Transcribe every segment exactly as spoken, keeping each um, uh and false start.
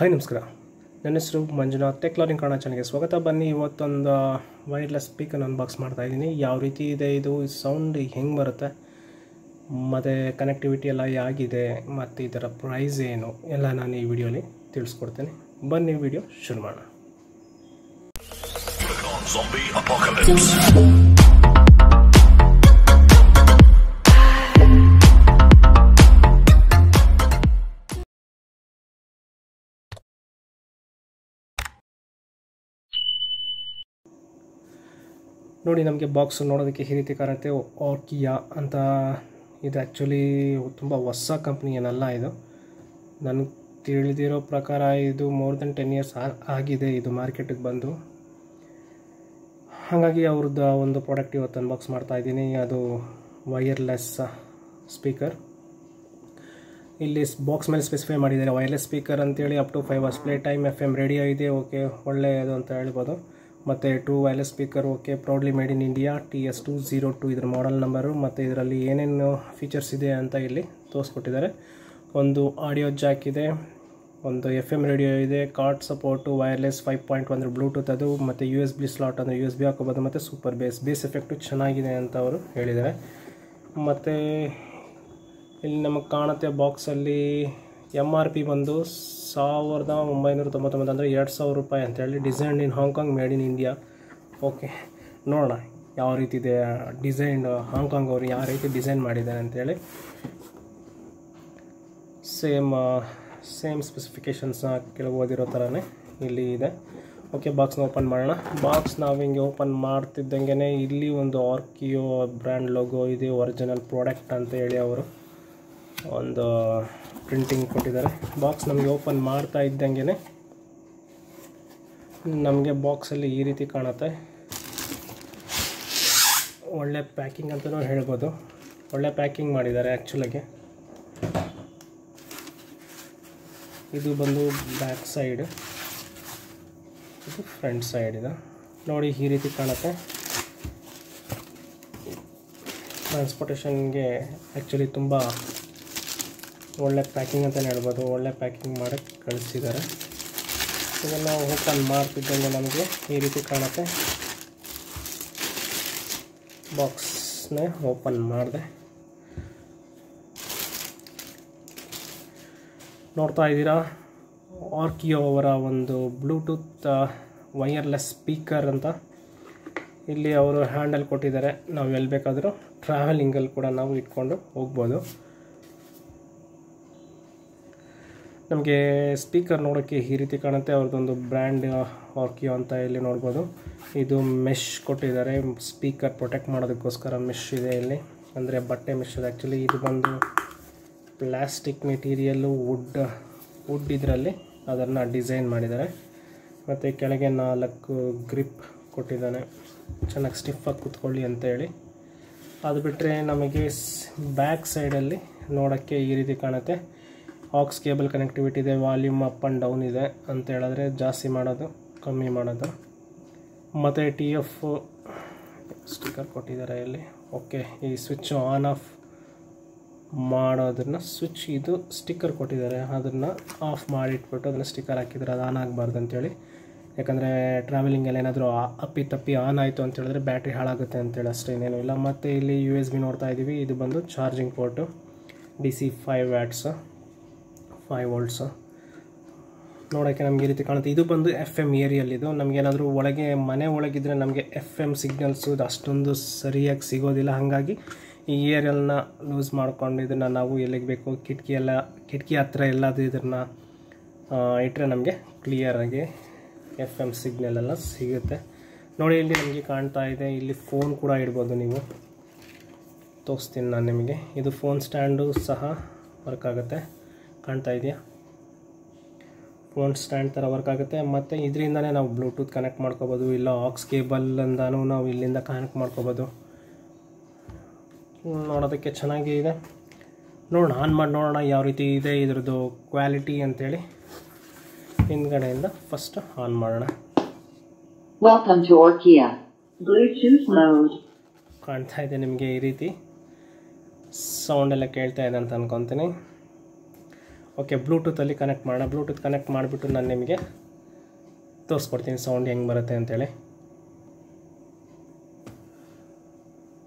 हाय नमस्कार ನನ್ನ ಹೆಸರು Manjunath tech lore in Kannada ಚಾನೆಲ್ಗೆ ಸ್ವಾಗತ। ಬನ್ನಿ ಇವತ್ತೊಂದು ವೈರ್ಲೆಸ್ ಸ್ಪೀಕರ್ ಅನ್ಬಾಕ್ಸ್ ಮಾಡ್ತಾ ಇದ್ದೀನಿ। ಯಾವ ರೀತಿ ಇದೆ, ಇದು ಸೌಂಡ್ ಹೆಂಗೆ ಬರುತ್ತೆ ಮತ್ತು ಕನೆಕ್ಟಿವಿಟಿ ಎಲ್ಲ ಹೇಗಿದೆ ಮತ್ತು ಇದರ ಪ್ರೈಸ್ ಏನು ಎಲ್ಲ ನಾನು ಈ ವಿಡಿಯೋಲಿ ತಿಳಿಸ್ಕೊಡ್ತೀನಿ। ಬನ್ನಿ ವಿಡಿಯೋ ಶುರು ಮಾಡೋಣ। ನೋಡಿ, ನಮಗೆ ಬಾಕ್ಸ್ ನೋಡೋದಕ್ಕೆ ಈ ರೀತಿ ಕಾಣುತ್ತೆ। ಆರ್ಕಿಯಾ ಅಂತ ಇದು ಆ್ಯಕ್ಚುಲಿ ತುಂಬ ಹೊಸ ಕಂಪ್ನಿ ಏನಲ್ಲ, ಇದು ನನಗೆ ತಿಳಿದಿರೋ ಪ್ರಕಾರ ಇದು ಮೋರ್ ದೆನ್ ಟೆನ್ ಇಯರ್ಸ್ ಆಗಿದೆ ಇದು ಮಾರ್ಕೆಟಿಗೆ ಬಂದು। ಹಾಗಾಗಿ ಅವ್ರದ್ದು ಒಂದು ಪ್ರಾಡಕ್ಟ್ ಇವತ್ತು ಅನ್ಬಾಕ್ಸ್ ಮಾಡ್ತಾಯಿದ್ದೀನಿ, ಅದು ವೈರ್ಲೆಸ್ ಸ್ಪೀಕರ್। ಇಲ್ಲಿ ಬಾಕ್ಸ್ ಮೇಲೆ ಸ್ಪೆಸಿಫೈ ಮಾಡಿದ್ದಾರೆ ವೈರ್ಲೆಸ್ ಸ್ಪೀಕರ್ ಅಂತೇಳಿ। Up to five hours play time, F M radio ಇದೆ, ಓಕೆ ಒಳ್ಳೆಯದು ಅಂತ ಹೇಳ್ಬೋದು। ಮತ್ತು two wireless speaker, okay proudly made in India, T S two zero two ಇದರ ಮಾಡೆಲ್ ನಂಬರು ಮತ್ತು ಇದರಲ್ಲಿ ಏನೇನು ಫೀಚರ್ಸ್ ಇದೆ ಅಂತ ಇಲ್ಲಿ ತೋರಿಸ್ಕೊಟ್ಟಿದ್ದಾರೆ। ಒಂದು ಆಡಿಯೋ ಜಾಕ್ ಇದೆ, ಒಂದು ಎಫ್ ಎಮ್ ರೇಡಿಯೋ ಇದೆ, card support, wireless five point ಅಂದರೆ ಬ್ಲೂಟೂತ್ ಅದು, ಮತ್ತು ಯು ಎಸ್ ಬಿ ಸ್ಲಾಟ್ ಅಂದರೆ ಯು ಎಸ್ ಬಿ ಹಾಕೋಬೋದು, ಮತ್ತು ಸೂಪರ್ ಬೇಸ್ ಬೇಸ್ ಎಫೆಕ್ಟು ಚೆನ್ನಾಗಿದೆ ಅಂತ ಅವರು ಹೇಳಿದ್ದಾರೆ। ಮತ್ತು ಇಲ್ಲಿ ನಮಗೆ ಕಾಣುತ್ತೆ ಬಾಕ್ಸಲ್ಲಿ ಎಮ್ ಆರ್ ಪಿ ಬಂದು ಸಾವಿರದ ಒಂಬೈನೂರ ತೊಂಬತ್ತೊಂಬತ್ತು ಅಂದರೆ ಎರಡು ಸಾವಿರ ರೂಪಾಯಿ ಅಂತೇಳಿ। Designed in Hong Kong, made in India, okay ನೋಡೋಣ ಯಾವ ರೀತಿ ಇದೆ ಡಿಸೈನ್, ಹಾಂಗ್ಕಾಂಗ್ ಅವರು ಯಾವ ರೀತಿ ಡಿಸೈನ್ ಮಾಡಿದ್ದಾರೆ ಅಂತೇಳಿ। ಸೇಮ್ ಸೇಮ್ ಸ್ಪೆಸಿಫಿಕೇಷನ್ಸ್ ಕೆಲವು ಓದಿರೋ ಥರನೇ ಇಲ್ಲಿ ಇದೆ। ಓಕೆ, ಬಾಕ್ಸ್ನ ಓಪನ್ ಮಾಡೋಣ। ಬಾಕ್ಸ್ ನಾವು ಹಿಂಗೆ ಓಪನ್ ಮಾಡ್ತಿದ್ದಂಗೆ ಇಲ್ಲಿ ಒಂದು ಆರ್ಕಿಯೋ ಬ್ರ್ಯಾಂಡ್ ಲೋಗೋ ಇದೆ, ಒರಿಜಿನಲ್ ಪ್ರಾಡಕ್ಟ್ ಅಂತ ಹೇಳಿ ಅವರು ಒಂದು ಪ್ರಿಂಟಿಂಗ್ ಕೊಟ್ಟಿದ್ದಾರೆ। ಬಾಕ್ಸ್ ನಮಗೆ ಓಪನ್ ಮಾಡ್ತಾ ಇದ್ದಂಗೆ ನಮಗೆ ಬಾಕ್ಸಲ್ಲಿ ಈ ರೀತಿ ಕಾಣುತ್ತೆ। ಒಳ್ಳೆ ಪ್ಯಾಕಿಂಗ್ ಅಂತಲೂ ಹೇಳ್ಬೋದು, ಒಳ್ಳೆ ಪ್ಯಾಕಿಂಗ್ ಮಾಡಿದ್ದಾರೆ ಆ್ಯಕ್ಚುಲಾಗಿ। ಇದು ಬಂದು ಬ್ಯಾಕ್ ಸೈಡ್, ಇದು ಫ್ರಂಟ್ ಸೈಡ್ ಇದೆ ನೋಡಿ, ಈ ರೀತಿ ಕಾಣುತ್ತೆ। ಟ್ರಾನ್ಸ್ಪೋರ್ಟೇಷನ್ಗೆ ಆ್ಯಕ್ಚುಲಿ ತುಂಬ ಒಳ್ಳೆ ಪ್ಯಾಕಿಂಗ್ ಅಂತಲೇ ಹೇಳ್ಬೋದು, ಒಳ್ಳೆ ಪ್ಯಾಕಿಂಗ್ ಮಾಡೋಕ್ಕೆ ಕಳಿಸಿದ್ದಾರೆ। ಇದನ್ನು ಓಪನ್ ಮಾಡ್ತಿದ್ದಂಗೆ ನಮಗೆ ಈ ರೀತಿ ಕಾಣುತ್ತೆ। ಬಾಕ್ಸ್ನ ಓಪನ್ ಮಾಡಿದೆ, ನೋಡ್ತಾ ಇದ್ದೀರಾ ಆರ್ಕಿಯೋ ಅವರ ಒಂದು ಬ್ಲೂಟೂತ್ ವೈರ್ಲೆಸ್ ಸ್ಪೀಕರ್ ಅಂತ ಇಲ್ಲಿ ಅವರು ಹ್ಯಾಂಡಲ್ ಕೊಟ್ಟಿದ್ದಾರೆ। ನಾವು ಎಲ್ಲಿ ಬೇಕಾದರೂ ಟ್ರಾವೆಲಿಂಗಲ್ಲಿ ಕೂಡ ನಾವು ಇಟ್ಕೊಂಡು ಹೋಗ್ಬೋದು। ನಮಗೆ ಸ್ಪೀಕರ್ ನೋಡೋಕ್ಕೆ ಈ ರೀತಿ ಕಾಣುತ್ತೆ, ಅವ್ರದ್ದೊಂದು ಬ್ರ್ಯಾಂಡ್ ಆರ್ಕಿಯೋ ಅಂತ ಇಲ್ಲಿ ನೋಡ್ಬೋದು। ಇದು ಮೆಶ್ ಕೊಟ್ಟಿದ್ದಾರೆ ಸ್ಪೀಕರ್ ಪ್ರೊಟೆಕ್ಟ್ ಮಾಡೋದಕ್ಕೋಸ್ಕರ, ಮೆಶ್ ಇದೆ ಇಲ್ಲಿ, ಅಂದರೆ ಬಟ್ಟೆ ಮೆಶ್ ಇದೆ ಆ್ಯಕ್ಚುಲಿ। ಇದು ಬಂದು ಪ್ಲ್ಯಾಸ್ಟಿಕ್ ಮೆಟೀರಿಯಲ್ಲು, ವುಡ್ ವುಡ್ ಇದರಲ್ಲಿ ಅದನ್ನು ಡಿಸೈನ್ ಮಾಡಿದ್ದಾರೆ। ಮತ್ತು ಕೆಳಗೆ ನಾಲ್ಕು ಗ್ರಿಪ್ ಕೊಟ್ಟಿದ್ದಾನೆ ಚೆನ್ನಾಗಿ ಸ್ಟಿಫಾಗಿ ಕೂತ್ಕೊಳ್ಳಿ ಅಂತೇಳಿ। ಅದು ಬಿಟ್ಟರೆ ನಮಗೆ ಬ್ಯಾಕ್ ಸೈಡಲ್ಲಿ ನೋಡೋಕ್ಕೆ ಈ ರೀತಿ ಕಾಣುತ್ತೆ। ಆಕ್ಸ್ ಕೇಬಲ್ ಕನೆಕ್ಟಿವಿಟಿ ಇದೆ, ವಾಲ್ಯೂಮ್ ಅಪ್ ಆ್ಯಂಡ್ ಡೌನ್ ಇದೆ ಅಂತ ಹೇಳಿದ್ರೆ ಜಾಸ್ತಿ ಮಾಡೋದು ಕಮ್ಮಿ ಮಾಡೋದು, ಮತ್ತು ಟಿ ಎಫ್ ಸ್ಟಿಕ್ಕರ್ ಕೊಟ್ಟಿದ್ದಾರೆ ಇಲ್ಲಿ, ಓಕೆ ಈ ಸ್ವಿಚ್ ಆನ್ ಆಫ್ ಮಾಡೋದನ್ನು ಸ್ವಿಚ್ ಇದು ಸ್ಟಿಕ್ಕರ್ ಕೊಟ್ಟಿದ್ದಾರೆ, ಅದನ್ನು ಆಫ್ ಮಾಡಿಟ್ಬಿಟ್ಟು ಅದನ್ನು ಸ್ಟಿಕ್ಕರ್ ಹಾಕಿದರೆ ಅದು ಆನ್ ಆಗಬಾರ್ದು ಅಂತೇಳಿ, ಯಾಕಂದರೆ ಟ್ರಾವೆಲಿಂಗಲ್ಲಿ ಏನಾದರೂ ಅಪ್ಪಿ ತಪ್ಪಿ ಆನ್ ಆಯಿತು ಅಂತ ಹೇಳಿದ್ರೆ ಬ್ಯಾಟ್ರಿ ಹಾಳಾಗುತ್ತೆ ಅಂತೇಳಿ, ಅಷ್ಟೇ ಇನ್ನೇನೂ ಇಲ್ಲ। ಮತ್ತು ಇಲ್ಲಿ ಯು ಎಸ್ ಬಿ ನೋಡ್ತಾ ಇದ್ದೀವಿ, ಇದು ಬಂದು charging port, D C five watts five volts ನೋಡೋಕ್ಕೆ ನಮಗೆ ಈ ರೀತಿ ಕಾಣುತ್ತೆ। ಇದು ಬಂದು ಎಫ್ ಎಮ್ ಏರಿಯಲ್ಲಿದು, ನಮಗೇನಾದರೂ ಒಳಗೆ ಮನೆ ಒಳಗಿದ್ರೆ ನಮಗೆ ಎಫ್ ಎಮ್ ಸಿಗ್ನಲ್ಸು ಅಷ್ಟೊಂದು ಸರಿಯಾಗಿ ಸಿಗೋದಿಲ್ಲ, ಹಾಗಾಗಿ ಈ ಏರಿಯಲ್ನ ಲೂಸ್ ಮಾಡ್ಕೊಂಡು ಇದನ್ನು ನಾವು ಎಲ್ಲಿಗೆ ಬೇಕು ಕಿಟಕಿ ಎಲ್ಲ ಕಿಟಕಿ ಹತ್ರ ಎಲ್ಲದು ಇದನ್ನು ಇಟ್ಟರೆ ನಮಗೆ ಕ್ಲಿಯರಾಗಿ ಎಫ್ ಎಮ್ ಸಿಗ್ನಲೆಲ್ಲ ಸಿಗುತ್ತೆ ನೋಡಿ। ಇಲ್ಲಿ ನಮಗೆ ಕಾಣ್ತಾ ಇದೆ, ಇಲ್ಲಿ ಫೋನ್ ಕೂಡ ಇಡ್ಬೋದು, ನೀವು ತೋರಿಸ್ತೀನಿ ನಾನು ನಿಮಗೆ। ಇದು ಫೋನ್ ಸ್ಟ್ಯಾಂಡು ಸಹ ವರ್ಕ್ ಆಗುತ್ತೆ, ಕಾಣ್ತಾ ಇದೆಯಾ, ಫೋನ್ ಸ್ಟ್ಯಾಂಡ್ ಥರ ವರ್ಕ್ ಆಗುತ್ತೆ। ಮತ್ತು ಇದರಿಂದನೇ ನಾವು ಬ್ಲೂಟೂತ್ ಕನೆಕ್ಟ್ ಮಾಡ್ಕೋಬೋದು, ಇಲ್ಲ ಆಕ್ಸ್ ಕೇಬಲ್ಂದನೂ ನಾವು ಇಲ್ಲಿಂದ ಕನೆಕ್ಟ್ ಮಾಡ್ಕೋಬೋದು। ನೋಡೋದಕ್ಕೆ ಚೆನ್ನಾಗೇ ಇದೆ, ನೋಡೋಣ ಆನ್ ಮಾಡಿ ನೋಡೋಣ ಯಾವ ರೀತಿ ಇದೆ ಇದ್ರದ್ದು ಕ್ವಾಲಿಟಿ ಅಂತೇಳಿ। ಹಿಂದ್ಗಡೆಯಿಂದ ಫಸ್ಟ್ ಆನ್ ಮಾಡೋಣ, ಕಾಣ್ತಾ ಇದೆ ನಿಮಗೆ ಈ ರೀತಿ ಸೌಂಡೆಲ್ಲ ಕೇಳ್ತಾ ಇದೆ ಅಂತ ಅನ್ಕೊತೀನಿ। ಓಕೆ ಬ್ಲೂಟೂತಲ್ಲಿ ಕನೆಕ್ಟ್ ಮಾಡೋಣ. ಬ್ಲೂಟೂತ್ ಕನೆಕ್ಟ್ ಮಾಡಿಬಿಟ್ಟು ನಾನು ನಿಮಗೆ ತೋರಿಸ್ಕೊಡ್ತೀನಿ ಸೌಂಡ್ ಹೆಂಗೆ ಬರುತ್ತೆ ಅಂತೇಳಿ.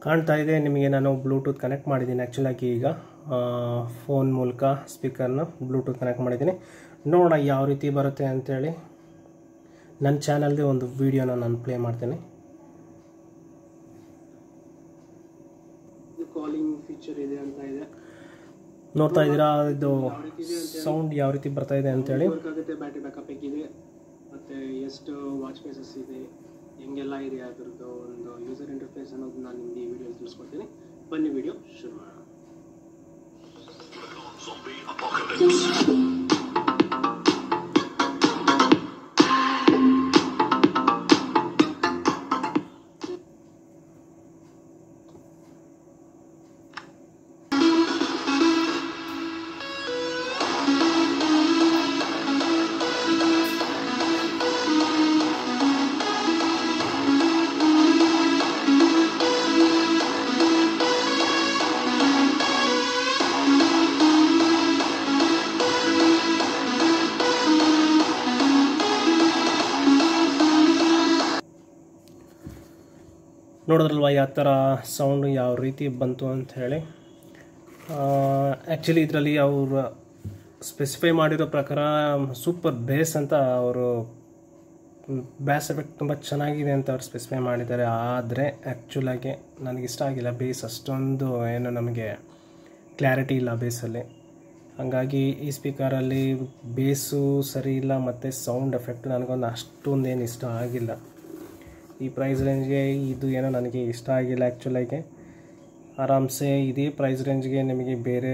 ಕಾಣ್ತಾ ಇದೆ ನಿಮಗೆ ನಾನು ಬ್ಲೂಟೂತ್ ಕನೆಕ್ಟ್ ಮಾಡಿದ್ದೀನಿ. ಆ್ಯಕ್ಚುಲಾಗಿ ಈಗ ಫೋನ್ ಮೂಲಕ ಸ್ಪೀಕರ್ನ ಬ್ಲೂಟೂತ್ ಕನೆಕ್ಟ್ ಮಾಡಿದ್ದೀನಿ. ನೋಡೋಣ ಯಾವ ರೀತಿ ಬರುತ್ತೆ ಅಂಥೇಳಿ. ನನ್ನ ಚಾನಲ್ಗೆ ಒಂದು ವೀಡಿಯೋನ ನಾನು ಪ್ಲೇ ಮಾಡ್ತೀನಿ. ಕಾಲಿಂಗ್ ಫೀಚರ್ ಇದೆ ಅಂತ ಇದೆ, ನೋಡ್ತಾ ಇದ್ದೀರಾ. ಇದು ಸೌಂಡ್ ಯಾವ ರೀತಿ ಬರ್ತಾ ಇದೆ ಅಂತೇಳಿ. ಬ್ಯಾಟ್ರಿ ಬ್ಯಾಕಪ್ ಇದೆ ಮತ್ತು ಎಷ್ಟು ವಾಚ್ ಫೇಸಸ್ ಇದೆ, ಹೆಂಗೆಲ್ಲ ಇದೆ, ಅದರದ್ದು ಒಂದು ಯೂಸರ್ ಇಂಟರ್ಫೇಸ್ ಅನ್ನೋದು ನಾನು ನಿಮಗೆ ಈ ವಿಡಿಯೋಲಿ ತಿಳಿಸ್ಕೊಡ್ತೀನಿ. ಬನ್ನಿ ವಿಡಿಯೋ ಶುರು ಮಾಡೋಣ. ನೋಡಿದ್ರಲ್ವ ಯಾವ ಥರ ಸೌಂಡು ಯಾವ ರೀತಿ ಬಂತು ಅಂಥೇಳಿ. ಆ್ಯಕ್ಚುಲಿ ಇದರಲ್ಲಿ ಅವರು ಸ್ಪೆಸಿಫೈ ಮಾಡಿರೋ ಪ್ರಕಾರ ಸೂಪರ್ ಬೇಸ್ ಅಂತ ಅವರು ಬೇಸ್ ಎಫೆಕ್ಟ್ ತುಂಬ ಚೆನ್ನಾಗಿದೆ ಅಂತ ಅವ್ರು ಸ್ಪೆಸಿಫೈ ಮಾಡಿದ್ದಾರೆ. ಆದರೆ ಆ್ಯಕ್ಚುಲಾಗಿ ನನಗಿಷ್ಟ ಆಗಿಲ್ಲ ಬೇಸ್, ಅಷ್ಟೊಂದು ಏನು ನಮಗೆ ಕ್ಲಾರಿಟಿ ಇಲ್ಲ ಬೇಸಲ್ಲಿ. ಹಾಗಾಗಿ ಈ ಸ್ಪೀಕರಲ್ಲಿ ಬೇಸು ಸರಿ ಇಲ್ಲ ಮತ್ತು ಸೌಂಡ್ ಎಫೆಕ್ಟ್ ನನಗೊಂದು ಅಷ್ಟೊಂದೇನು ಇಷ್ಟ ಆಗಿಲ್ಲ. ಈ ಪ್ರೈಸ್ ರೇಂಜ್ಗೆ ಇದು ಏನೋ ನನಗೆ ಇಷ್ಟ ಆಗಿಲ್ಲ. ಆ್ಯಕ್ಚುಲಾಗಿ ಆರಾಮ್ಸೆ ಇದೇ ಪ್ರೈಸ್ ರೇಂಜ್ಗೆ ನಿಮಗೆ ಬೇರೆ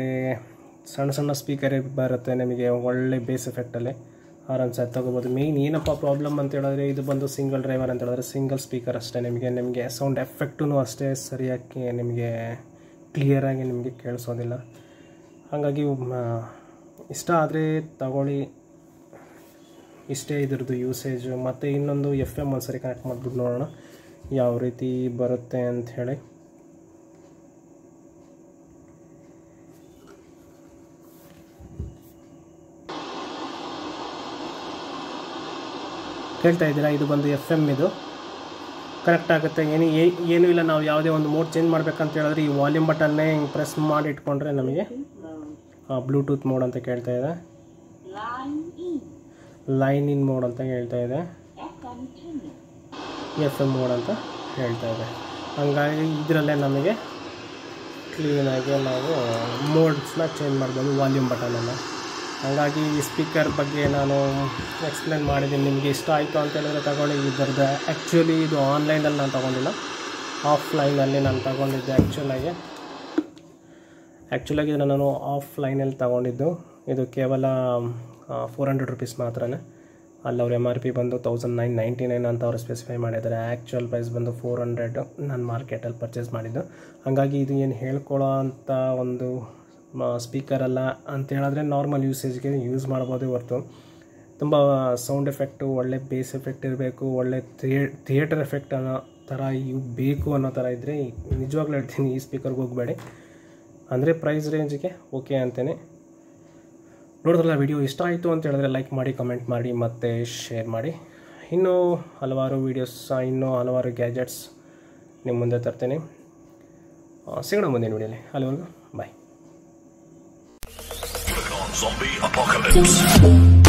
ಸಣ್ಣ ಸಣ್ಣ ಸ್ಪೀಕರೇ ಬರುತ್ತೆ ನಿಮಗೆ ಒಳ್ಳೆ ಬೇಸ್ ಎಫೆಕ್ಟಲ್ಲಿ ಆರಾಮ್ಸೆ ತೊಗೋಬೋದು. ಮೇಯ್ನ್ ಏನಪ್ಪ ಪ್ರಾಬ್ಲಮ್ ಅಂತ ಹೇಳಿದ್ರೆ ಇದು ಬಂದು ಸಿಂಗಲ್ ಡ್ರೈವರ್ ಅಂತ ಹೇಳಿದ್ರೆ ಸಿಂಗಲ್ ಸ್ಪೀಕರ್ ಅಷ್ಟೇ ನಿಮಗೆ ನಿಮಗೆ ಸೌಂಡ್ ಎಫೆಕ್ಟೂ ಅಷ್ಟೇ ಸರಿಯಾಗಿ ನಿಮಗೆ ಕ್ಲಿಯರಾಗಿ ನಿಮಗೆ ಕೇಳಿಸೋದಿಲ್ಲ. ಹಾಗಾಗಿ ಇಷ್ಟ ಆದರೆ ತಗೊಳ್ಳಿ. ಇಷ್ಟೇ ಇದ್ರದ್ದು ಯೂಸೇಜು. ಮತ್ತು ಇನ್ನೊಂದು ಎಫ್ ಎಮ್ ಒಂದು ಸರಿ ಕನೆಕ್ಟ್ ಮಾಡಿಬಿಟ್ಟು ನೋಡೋಣ ಯಾವ ರೀತಿ ಬರುತ್ತೆ ಅಂಥೇಳಿ. ಕೇಳ್ತಾ ಇದ್ದೀರಾ, ಇದು ಬಂದು ಎಫ್ ಎಮ್, ಇದು ಕರೆಕ್ಟ್ ಆಗುತ್ತೆ. ಏನು ಏನೂ ಇಲ್ಲ. ನಾವು ಯಾವುದೇ ಒಂದು ಮೋಡ್ ಚೇಂಜ್ ಮಾಡಬೇಕಂತ ಹೇಳಿದ್ರೆ ಈ ವಾಲ್ಯೂಮ್ ಬಟನ್ನೇ ಹಿಂಗೆ ಪ್ರೆಸ್ ಮಾಡಿ ಇಟ್ಕೊಂಡ್ರೆ ನಮಗೆ ಬ್ಲೂಟೂತ್ ಮೋಡ್ ಅಂತ ಕೇಳ್ತಾ ಇದೆ, ಲೈನ್ ಇನ್ ಮೋಡ್ ಅಂತ ಹೇಳ್ತಾ ಇದೆ, ಎಫ್ ಎಮ್ ಮೋಡ್ ಅಂತ ಹೇಳ್ತಾ ಇದೆ. ಹಾಗಾಗಿ ಇದರಲ್ಲೇ ನಮಗೆ ಕ್ಲೀನಾಗಿ ನಾವು ಮೋಡ್ಸ್ನ ಚೇಂಜ್ ಮಾಡ್ಬೋದು ವಾಲ್ಯೂಮ್ ಬಟನನ್ನು. ಹಾಗಾಗಿ ಈ ಸ್ಪೀಕರ್ ಬಗ್ಗೆ ನಾನು ಎಕ್ಸ್ಪ್ಲೇನ್ ಮಾಡಿದ್ದೀನಿ. ನಿಮಗೆ ಇಷ್ಟ ಆಯಿತು ಅಂತ ಹೇಳಿದ್ರೆ ತಗೊಳ್ಳಿ. ಇದರದ್ದು ಆ್ಯಕ್ಚುಲಿ ಇದು ಆನ್ಲೈನಲ್ಲಿ ನಾನು ತೊಗೊಂಡಿಲ್ಲ, ಆಫ್ಲೈನಲ್ಲಿ ನಾನು ತಗೊಂಡಿದ್ದೆ. ಆ್ಯಕ್ಚುಲಾಗಿ ಆ್ಯಕ್ಚುಲಾಗಿ ನಾನು ಆಫ್ಲೈನಲ್ಲಿ ತೊಗೊಂಡಿದ್ದು. ಇದು ಕೇವಲ ಫೋರ್ ಹಂಡ್ರೆಡ್ ರುಪೀಸ್ ಮಾತ್ರನೇ. ಅಲ್ಲಿ ಅವ್ರ ಎಮ್ ಆರ್ ಪಿ ಬಂದು ತೌಸಂಡ್ ನೈನ್ ನೈಂಟಿ ನೈನ್ ಅಂತ ಅವರು ಸ್ಪೆಸಿಫೈ ಮಾಡಿದ್ದಾರೆ. ಆ್ಯಕ್ಚುಯಲ್ ಪ್ರೈಸ್ ಬಂದು ಫೋರ್ ಹಂಡ್ರೆಡ್ ನಾನು ಮಾರ್ಕೆಟಲ್ಲಿ ಪರ್ಚೇಸ್ ಮಾಡಿದ್ದು. ಹಾಗಾಗಿ ಇದು ಏನು ಹೇಳ್ಕೊಳ್ಳೋ ಅಂಥ ಒಂದು ಸ್ಪೀಕರಲ್ಲ ಅಂತ ಹೇಳಿದ್ರೆ ನಾರ್ಮಲ್ ಯೂಸೇಜ್ಗೆ ಯೂಸ್ ಮಾಡ್ಬೋದೇ ಹೊರತು ತುಂಬ ಸೌಂಡ್ ಎಫೆಕ್ಟು ಒಳ್ಳೆ ಬೇಸ್ ಎಫೆಕ್ಟ್ ಇರಬೇಕು, ಒಳ್ಳೆ ಥಿಯೇ ಥಿಯೇಟರ್ ಎಫೆಕ್ಟ್ ಅನ್ನೋ ಥರ ಇವು ಬೇಕು ಅನ್ನೋ ಥರ ಇದ್ದರೆ ನಿಜವಾಗ್ಲೂ ಹೇಳ್ತೀನಿ ಈ ಸ್ಪೀಕರ್ಗೆ ಹೋಗಬೇಡಿ. ಅಂದರೆ ಪ್ರೈಸ್ ರೇಂಜ್ಗೆ ಓಕೆ ಅಂತಲೇ. ನೋಡಿದ್ರಲ್ಲ ವಿಡಿಯೋ ಇಷ್ಟ ಆಯಿತು ಅಂತ ಹೇಳಿದ್ರೆ ಲೈಕ್ ಮಾಡಿ, ಕಮೆಂಟ್ ಮಾಡಿ ಮತ್ತು ಶೇರ್ ಮಾಡಿ. ಇನ್ನೂ ಹಲವಾರು ವೀಡಿಯೋಸ್, ಇನ್ನೂ ಹಲವಾರು ಗ್ಯಾಜೆಟ್ಸ್ ನಿಮ್ಮ ಮುಂದೆ ತರ್ತೀನಿ. ಸಿಗೋಣ ಮುಂದಿನ ವಿಡಿಯೋಲಿ. ಅಲ್ಲಿವರೆಗೂ ಬಾಯ್.